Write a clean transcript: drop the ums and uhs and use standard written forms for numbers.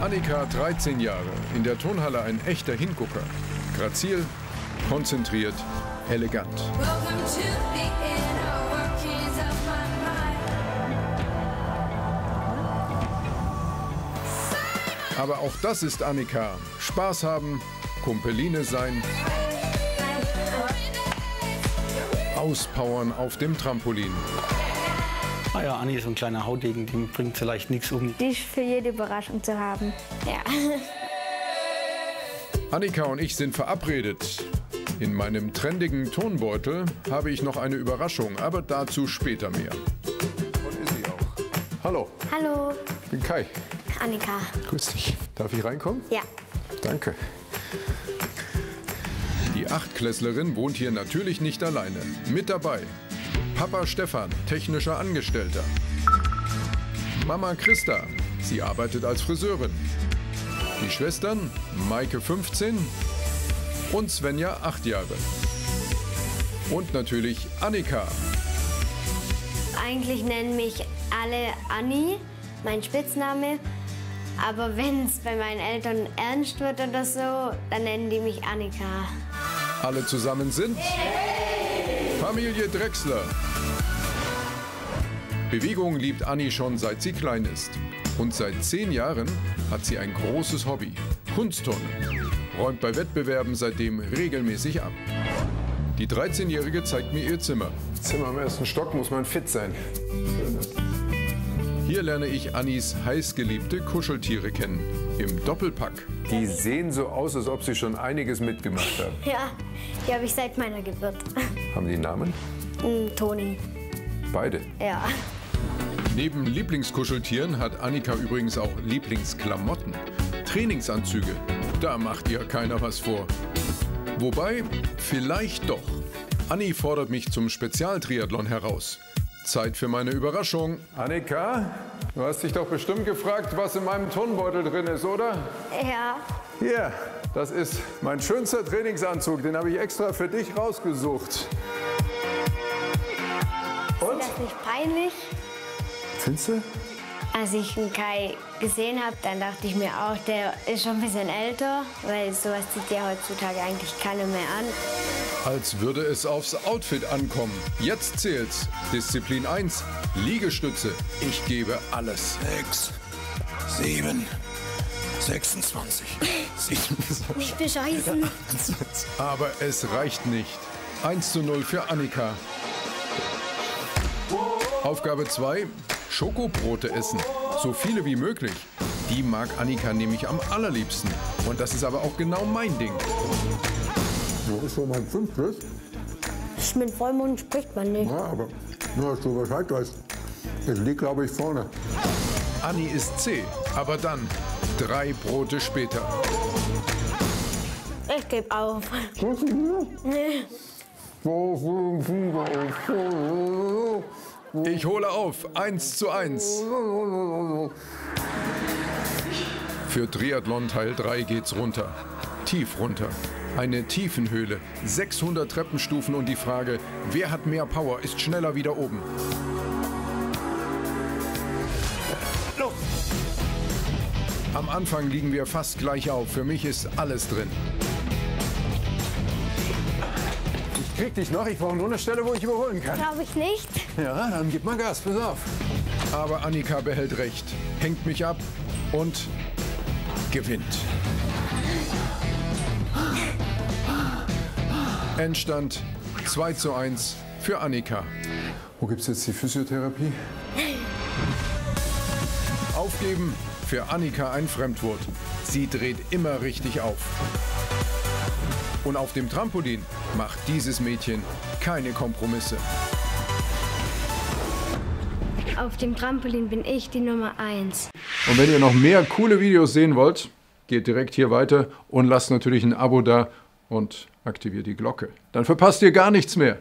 Annika, 13 Jahre, in der Turnhalle ein echter Hingucker. Grazil, konzentriert, elegant. Aber auch das ist Annika. Spaß haben, Kumpeline sein, auspowern auf dem Trampolin. Ah ja, Anni ist ein kleiner Haudegen, dem bringt vielleicht nichts um. Dich für jede Überraschung zu haben. Ja. Annika und ich sind verabredet. In meinem trendigen Tonbeutel habe ich noch eine Überraschung, aber dazu später mehr. Und ist sie auch. Hallo. Hallo. Ich bin Kai. Annika. Grüß dich. Darf ich reinkommen? Ja. Danke. Die Achtklässlerin wohnt hier natürlich nicht alleine. Mit dabei Papa Stefan, technischer Angestellter. Mama Christa, sie arbeitet als Friseurin. Die Schwestern, Maike 15 und Svenja 8 Jahre. Und natürlich Annika. Eigentlich nennen mich alle Anni, mein Spitzname. Aber wenn es bei meinen Eltern ernst wird oder so, dann nennen die mich Annika. Alle zusammen sind Familie Drechsler. Bewegung liebt Anni schon, seit sie klein ist. Und seit 10 Jahren hat sie ein großes Hobby, Kunstturnen. Räumt bei Wettbewerben seitdem regelmäßig ab. Die 13-Jährige zeigt mir ihr Zimmer. Das Zimmer am ersten Stock, muss man fit sein. Hier lerne ich Annis heißgeliebte Kuscheltiere kennen, im Doppelpack. Die sehen so aus, als ob sie schon einiges mitgemacht haben. Ja, die habe ich seit meiner Geburt. Haben die einen Namen? Toni. Beide? Ja. Neben Lieblingskuscheltieren hat Annika übrigens auch Lieblingsklamotten, Trainingsanzüge. Da macht ihr keiner was vor. Wobei, vielleicht doch. Anni fordert mich zum Spezialtriathlon heraus. Zeit für meine Überraschung. Annika, du hast dich doch bestimmt gefragt, was in meinem Turnbeutel drin ist, oder? Ja. Hier, das ist mein schönster Trainingsanzug. Den habe ich extra für dich rausgesucht. Und? Ist das nicht peinlich? Findest du? Als ich den Kai gesehen habe, dann dachte ich mir auch, der ist schon ein bisschen älter, weil sowas zieht ja heutzutage eigentlich keiner mehr an. Als würde es aufs Outfit ankommen. Jetzt zählt's. Disziplin 1, Liegestütze. Ich gebe alles. 6, 7, 26, 27. Nicht bescheißen. Aber es reicht nicht. 1:0 für Annika. Aufgabe 2, Schokobrote essen. So viele wie möglich. Die mag Annika nämlich am allerliebsten. Und das ist aber auch genau mein Ding. Wo ist schon mein Fünftes? Mit Vollmond spricht man nicht. Ja, aber nur, dass du Bescheid weißt. Ich liege, glaube ich, vorne. Anni ist C, aber dann 3 Brote später. Ich gebe auf. Was ist hier? Nee. Ich hole auf, 1:1. Für Triathlon Teil 3 geht's runter. Tief runter. Eine Tiefenhöhle, 600 Treppenstufen und die Frage, wer hat mehr Power, ist schneller wieder oben. Los. Am Anfang liegen wir fast gleich auf. Für mich ist alles drin. Ich krieg dich noch, ich brauche nur eine Stelle, wo ich überholen kann. Glaube ich nicht. Ja, dann gib mal Gas, pass auf. Aber Annika behält recht, hängt mich ab und gewinnt. Endstand 2:1 für Annika. Wo gibt's jetzt die Physiotherapie? Aufgeben, für Annika ein Fremdwort. Sie dreht immer richtig auf. Und auf dem Trampolin macht dieses Mädchen keine Kompromisse. Auf dem Trampolin bin ich die Nummer 1. Und wenn ihr noch mehr coole Videos sehen wollt, geht direkt hier weiter und lasst natürlich ein Abo da und aktiviert die Glocke. Dann verpasst ihr gar nichts mehr.